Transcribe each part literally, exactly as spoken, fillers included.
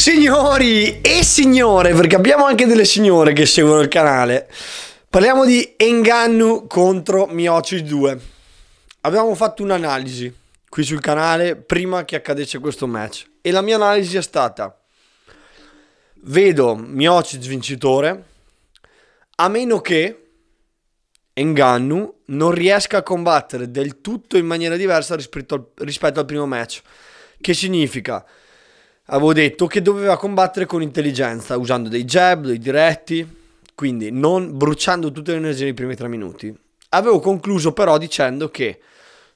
Signori e signore, perché abbiamo anche delle signore che seguono il canale, parliamo di Ngannou contro Miocic due. Abbiamo fatto un'analisi qui sul canale prima che accadesse questo match e la mia analisi è stata: vedo Miocic vincitore a meno che Ngannou non riesca a combattere del tutto in maniera diversa rispetto al, rispetto al primo match. Che significa? Avevo detto che doveva combattere con intelligenza, usando dei jab, dei diretti, quindi non bruciando tutte le energie nei primi tre minuti. Avevo concluso però dicendo che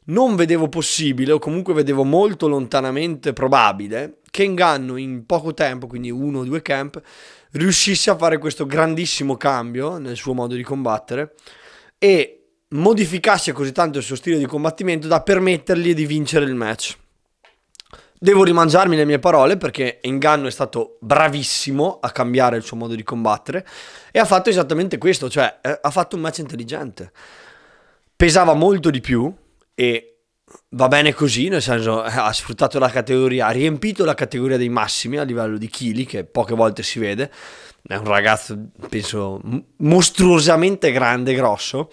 non vedevo possibile, o comunque vedevo molto lontanamente probabile, che Ngannou in poco tempo, quindi uno o due camp, riuscisse a fare questo grandissimo cambio nel suo modo di combattere e modificasse così tanto il suo stile di combattimento da permettergli di vincere il match. Devo rimangiarmi le mie parole, perché Ngannou è stato bravissimo a cambiare il suo modo di combattere e ha fatto esattamente questo, cioè eh, ha fatto un match intelligente. Pesava molto di più e va bene così, nel senso eh, ha sfruttato la categoria, ha riempito la categoria dei massimi a livello di chili, che poche volte si vede. È un ragazzo, penso, mostruosamente grande e grosso.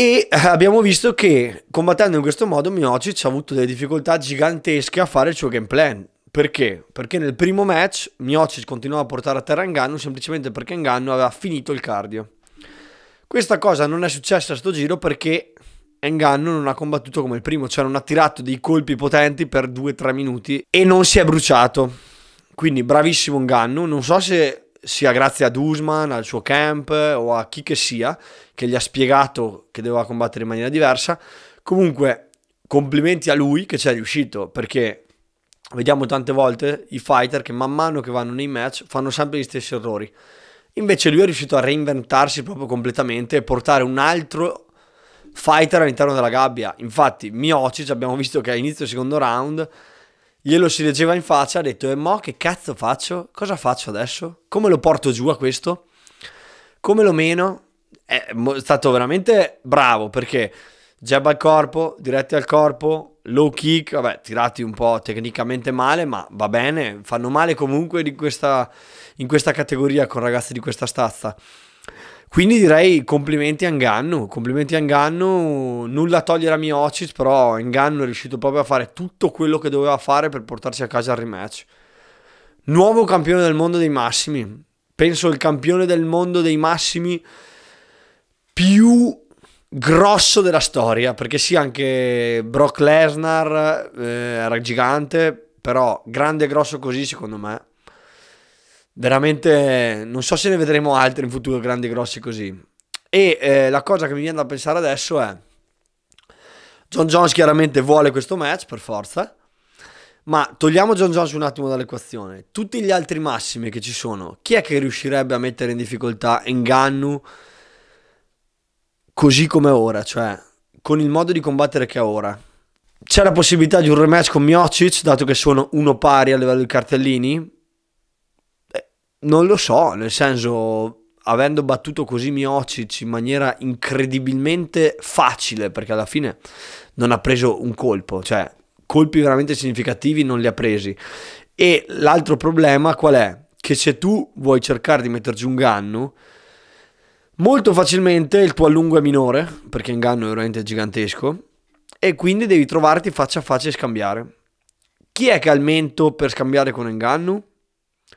E abbiamo visto che combattendo in questo modo Miocic ha avuto delle difficoltà gigantesche a fare il suo game plan. Perché? Perché nel primo match Miocic continuava a portare a terra Ngannou semplicemente perché Ngannou aveva finito il cardio. Questa cosa non è successa a sto giro perché Ngannou non ha combattuto come il primo, cioè non ha tirato dei colpi potenti per due tre minuti e non si è bruciato. Quindi bravissimo Ngannou, non so se sia grazie ad Usman, al suo camp o a chi che sia che gli ha spiegato che doveva combattere in maniera diversa. Comunque complimenti a lui che ci è riuscito, perché vediamo tante volte i fighter che man mano che vanno nei match fanno sempre gli stessi errori. Invece lui è riuscito a reinventarsi proprio completamente e portare un altro fighter all'interno della gabbia. Infatti Miocic abbiamo visto che all'inizio del secondo round glielo si leggeva in faccia, ha detto: e mo che cazzo faccio? Cosa faccio adesso? Come lo porto giù a questo? Come lo meno? È stato veramente bravo, perché jab al corpo, diretti al corpo, low kick, vabbè, tirati un po' tecnicamente male, ma va bene, fanno male comunque in questa, in questa categoria con ragazzi di questa stazza. Quindi direi complimenti a Ngannou, complimenti a Ngannou, nulla a togliere a Miocic, però Ngannou è riuscito proprio a fare tutto quello che doveva fare per portarsi a casa al rematch. Nuovo campione del mondo dei massimi, penso il campione del mondo dei massimi più grosso della storia, perché sì, anche Brock Lesnar eh, era gigante, però grande e grosso così secondo me. Veramente non so se ne vedremo altri in futuro grandi e grossi così. E eh, la cosa che mi viene da pensare adesso è: John Jones chiaramente vuole questo match per forza, ma togliamo John Jones un attimo dall'equazione. Tutti gli altri massimi che ci sono, chi è che riuscirebbe a mettere in difficoltà Ngannou così come ora, cioè con il modo di combattere che ha ora? C'è la possibilità di un rematch con Miocic, dato che sono uno pari a livello di cartellini? Non lo so, nel senso, avendo battuto così Miocic in maniera incredibilmente facile, perché alla fine non ha preso un colpo, cioè colpi veramente significativi non li ha presi. E l'altro problema qual è? Che se tu vuoi cercare di metterci un Ngannou, molto facilmente il tuo allungo è minore, perché Ngannou è veramente gigantesco, e quindi devi trovarti faccia a faccia e scambiare. Chi è che ha il mento per scambiare con Ngannou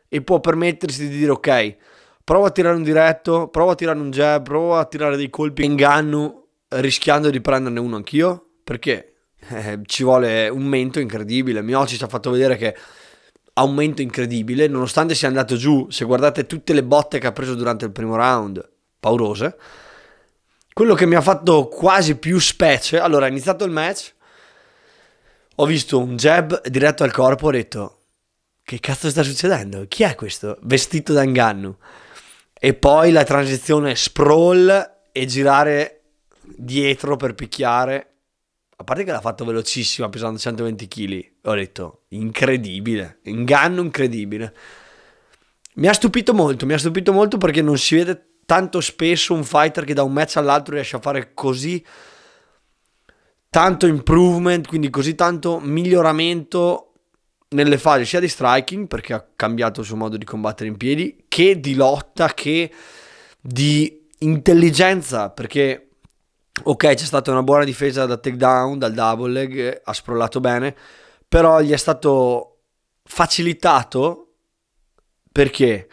e può permettersi di dire: ok, provo a tirare un diretto, provo a tirare un jab, provo a tirare dei colpi Ngannou rischiando di prenderne uno anch'io? Perché eh, ci vuole un mento incredibile. Miocic ci ha fatto vedere che ha un mento incredibile, nonostante sia andato giù. Se guardate tutte le botte che ha preso durante il primo round, paurose. Quello che mi ha fatto quasi più specie, allora, è iniziato il match, ho visto un jab diretto al corpo, ho detto: che cazzo sta succedendo? Chi è questo? Vestito da Ngannou. E poi la transizione sprawl e girare dietro per picchiare. A parte che l'ha fatto velocissima, pesando centoventi chili. Ho detto: incredibile. Ngannou incredibile. Mi ha stupito molto, mi ha stupito molto perché non si vede tanto spesso un fighter che da un match all'altro riesce a fare così tanto improvement, quindi così tanto miglioramento nelle fasi sia di striking, perché ha cambiato il suo modo di combattere in piedi, che di lotta, che di intelligenza, perché ok, c'è stata una buona difesa da takedown, dal double leg, ha sprollato bene, però gli è stato facilitato perché?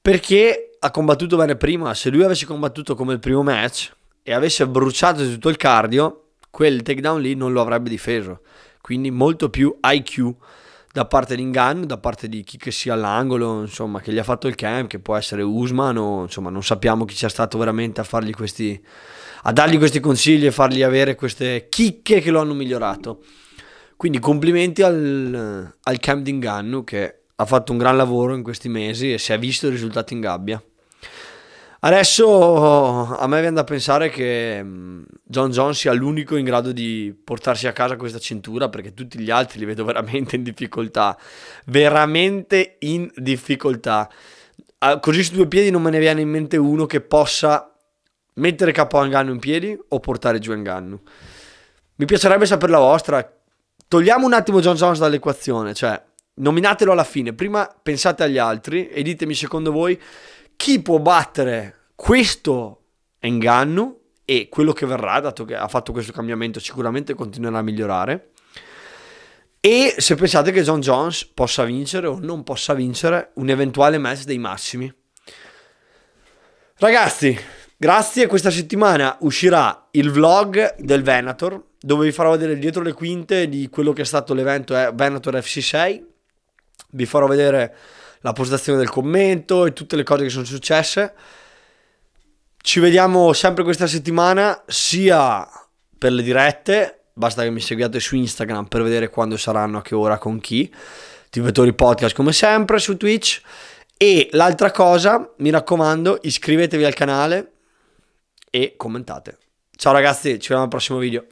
Perché ha combattuto bene prima. Se lui avesse combattuto come il primo match e avesse bruciato tutto il cardio, quel takedown lì non lo avrebbe difeso. Quindi molto più I Q da parte di Ngannou, da parte di chi che sia all'angolo, insomma, che gli ha fatto il camp, che può essere Usman o insomma non sappiamo chi sia stato veramente a fargli questi, a dargli questi consigli e fargli avere queste chicche che lo hanno migliorato. Quindi complimenti al, al camp di Ngannou, che ha fatto un gran lavoro in questi mesi e si è visto i risultati in gabbia. Adesso a me viene da pensare che John Jones sia l'unico in grado di portarsi a casa questa cintura, perché tutti gli altri li vedo veramente in difficoltà, veramente in difficoltà. Così su due piedi non me ne viene in mente uno che possa mettere capo a Ngannou in piedi o portare giù Ngannou. Mi piacerebbe sapere la vostra. Togliamo un attimo John Jones dall'equazione, cioè nominatelo alla fine, prima pensate agli altri e ditemi secondo voi chi può battere questo Ngannou e quello che verrà, dato che ha fatto questo cambiamento sicuramente continuerà a migliorare, e se pensate che John Jones possa vincere o non possa vincere un eventuale match dei massimi. Ragazzi, grazie, questa settimana uscirà il vlog del Venator dove vi farò vedere dietro le quinte di quello che è stato l'evento Venator F C sei, vi farò vedere la postazione del commento e tutte le cose che sono successe. Ci vediamo sempre questa settimana, sia per le dirette, basta che mi seguiate su Instagram per vedere quando saranno, a che ora, con chi, Tivatori Podcast come sempre su Twitch, e l'altra cosa, mi raccomando, iscrivetevi al canale e commentate. Ciao ragazzi, ci vediamo al prossimo video.